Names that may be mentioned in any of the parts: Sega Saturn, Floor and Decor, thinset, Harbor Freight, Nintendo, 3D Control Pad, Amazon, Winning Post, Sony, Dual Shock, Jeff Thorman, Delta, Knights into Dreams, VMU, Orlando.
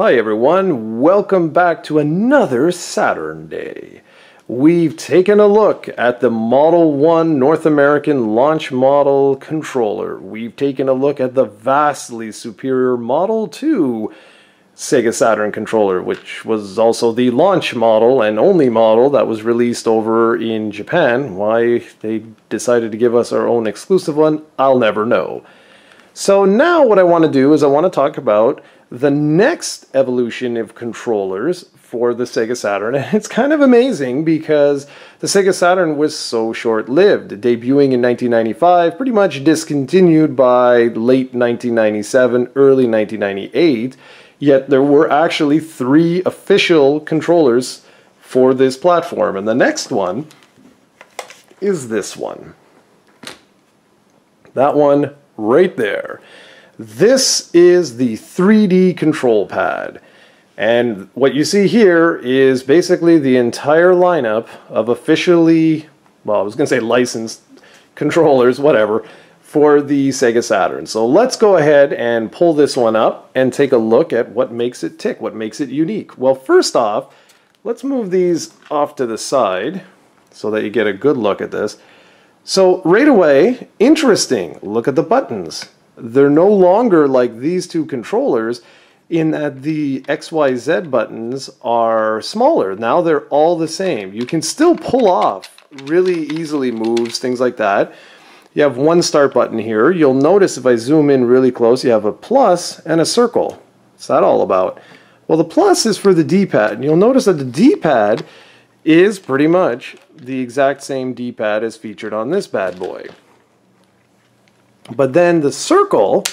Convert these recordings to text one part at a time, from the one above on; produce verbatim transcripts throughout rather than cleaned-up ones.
Hi everyone, welcome back to another Saturn Day. We've taken a look at the Model one North American launch model controller. We've taken a look at the vastly superior Model two Sega Saturn controller, which was also the launch model and only model that was released over in Japan. Why they decided to give us our own exclusive one, I'll never know. So now what I want to do is I want to talk about the next evolution of controllers for the Sega Saturn, and it's kind of amazing because the Sega Saturn was so short-lived, debuting in nineteen ninety-five, pretty much discontinued by late nineteen ninety-seven, early nineteen ninety-eight, yet there were actually three official controllers for this platform, and the next one is this one. That one right there. This is the three D control pad, and what you see here is basically the entire lineup of officially, well, I was going to say licensed controllers, whatever, for the Sega Saturn. So let's go ahead and pull this one up and take a look at what makes it tick, what makes it unique. Well, first off, let's move these off to the side so that you get a good look at this. So right away, interesting, look at the buttons. They're no longer like these two controllers in that the X Y Z buttons are smaller. Now they're all the same. You can still pull off really easily moves, things like that. You have one start button here. You'll notice if I zoom in really close, you have a plus and a circle. What's that all about? Well, the plus is for the D-pad. And you'll notice that the D-pad is pretty much the exact same D-pad as featured on this bad boy. But then the circle,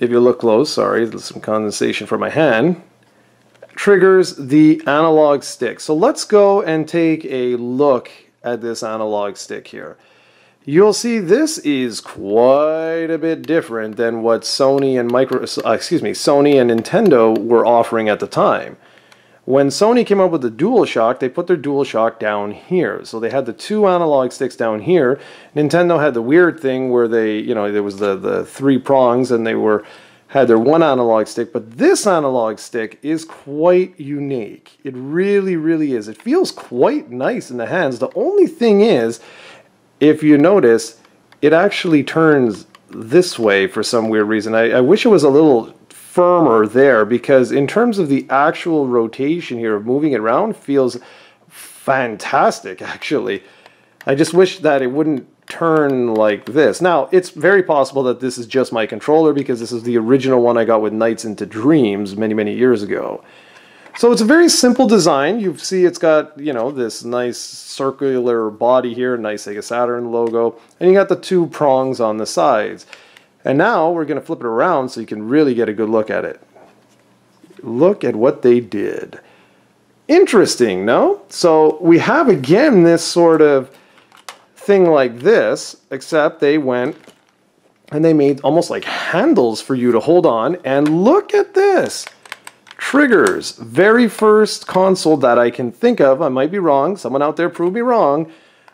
if you look close, sorry, there's some condensation from my hand, triggers the analog stick. So let's go and take a look at this analog stick here. You'll see this is quite a bit different than what Sony and Micro, uh, excuse me, Sony and Nintendo were offering at the time. When Sony came up with the Dual Shock, they put their Dual Shock down here. So they had the two analog sticks down here. Nintendo had the weird thing where they, you know, there was the, the three prongs and they were had their one analog stick. But this analog stick is quite unique. It really, really is. It feels quite nice in the hands. The only thing is, if you notice, it actually turns this way for some weird reason. I, I wish it was a little firmer there, because in terms of the actual rotation here of moving it around, feels fantastic actually. I just wish that it wouldn't turn like this. Now it's very possible that this is just my controller, because this is the original one I got with Knights into Dreams many many years ago. So it's a very simple design. You see it's got, you know, this nice circular body here, nice Sega Saturn logo, and you got the two prongs on the sides. And now we're going to flip it around so you can really get a good look at it. Look at what they did. Interesting, no? So we have again this sort of thing like this, except they went and they made almost like handles for you to hold on. And look at this. Triggers. Very first console that I can think of, I might be wrong, someone out there prove me wrong,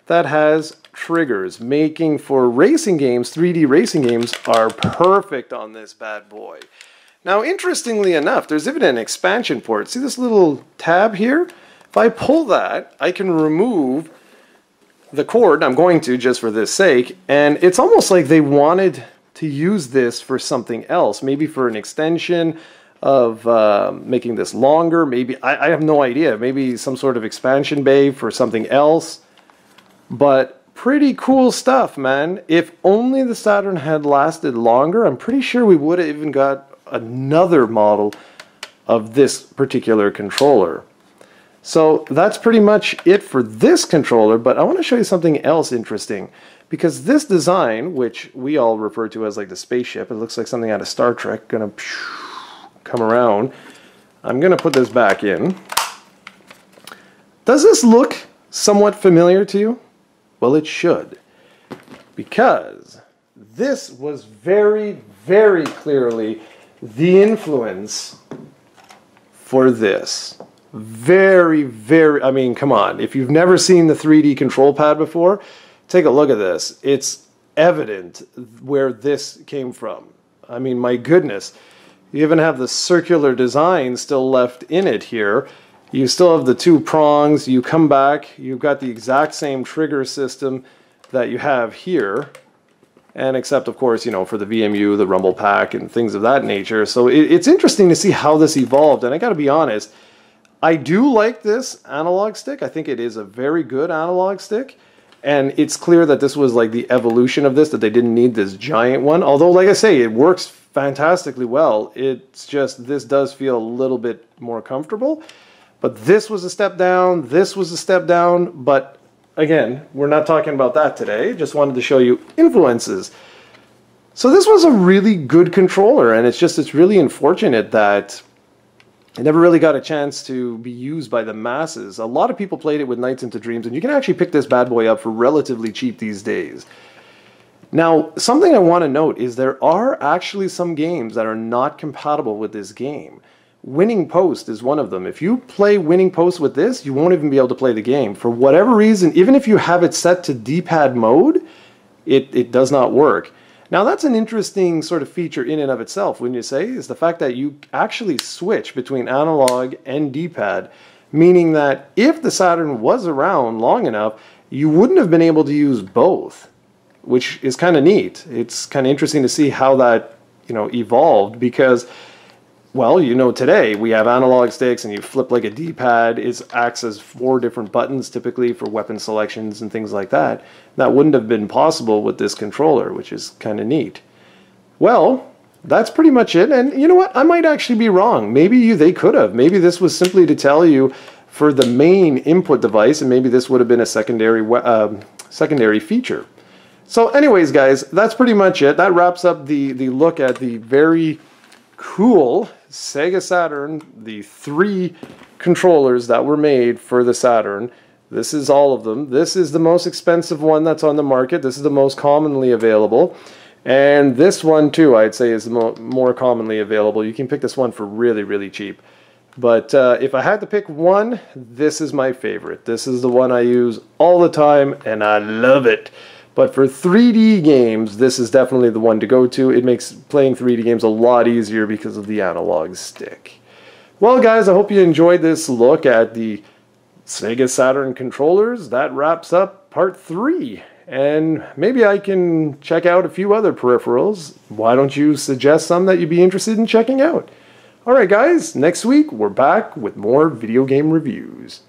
that has triggers, making for racing games. three D racing games are perfect on this bad boy. Now, interestingly enough, there's even an expansion port. See this little tab here? If I pull that, I can remove the cord. I'm going to, just for this sake, and it's almost like they wanted to use this for something else, maybe for an extension of uh, making this longer. Maybe, I, I have no idea, maybe some sort of expansion bay for something else. But pretty cool stuff, man. If only the Saturn had lasted longer, I'm pretty sure we would have even got another model of this particular controller. So that's pretty much it for this controller, but I want to show you something else interesting, because this design, which we all refer to as like the spaceship, it looks like something out of Star Trek, gonna come around. I'm gonna put this back in. Does this look somewhat familiar to you? Well, it should, because this was very, very clearly the influence for this. Very, very, I mean, come on. If you've never seen the three D control pad before, take a look at this. It's evident where this came from. I mean, my goodness. You even have the circular design still left in it here. You still have the two prongs. You come back, you've got the exact same trigger system that you have here. And except, of course, you know, for the V M U, the rumble pack, and things of that nature. So it, it's interesting to see how this evolved. And I gotta be honest, I do like this analog stick. I think it is a very good analog stick. And it's clear that this was like the evolution of this, that they didn't need this giant one. Although, like I say, it works fantastically well. It's just, this does feel a little bit more comfortable. But this was a step down, this was a step down, but again, we're not talking about that today. Just wanted to show you influences. So this was a really good controller, and it's just, it's really unfortunate that it never really got a chance to be used by the masses. A lot of people played it with Knights into Dreams, and you can actually pick this bad boy up for relatively cheap these days. Now, something I want to note is there are actually some games that are not compatible with this game. Winning Post is one of them. If you play Winning Post with this, you won't even be able to play the game. For whatever reason, even if you have it set to D-pad mode, it, it does not work. Now that's an interesting sort of feature in and of itself, wouldn't you say? Is the fact that you actually switch between analog and D-pad, meaning that if the Saturn was around long enough, you wouldn't have been able to use both, which is kind of neat. It's kind of interesting to see how that, you know, evolved, because well, you know, today we have analog sticks and you flip like a D-pad. It acts as four different buttons typically for weapon selections and things like that. That wouldn't have been possible with this controller, which is kind of neat. Well, that's pretty much it. And you know what? I might actually be wrong. Maybe you, they could have. Maybe this was simply to tell you for the main input device, and maybe this would have been a secondary, um, secondary feature. So anyways, guys, that's pretty much it. That wraps up the, the look at the very cool Sega Saturn, the three controllers that were made for the Saturn. This is all of them. This is the most expensive one that's on the market. This is the most commonly available. And this one too, I'd say, is mo more commonly available. You can pick this one for really, really cheap. But uh, if I had to pick one, this is my favorite. This is the one I use all the time, and I love it. But for three D games, this is definitely the one to go to. It makes playing three D games a lot easier because of the analog stick. Well, guys, I hope you enjoyed this look at the Sega Saturn controllers. That wraps up part three. And maybe I can check out a few other peripherals. Why don't you suggest some that you'd be interested in checking out? All right, guys, next week we're back with more video game reviews.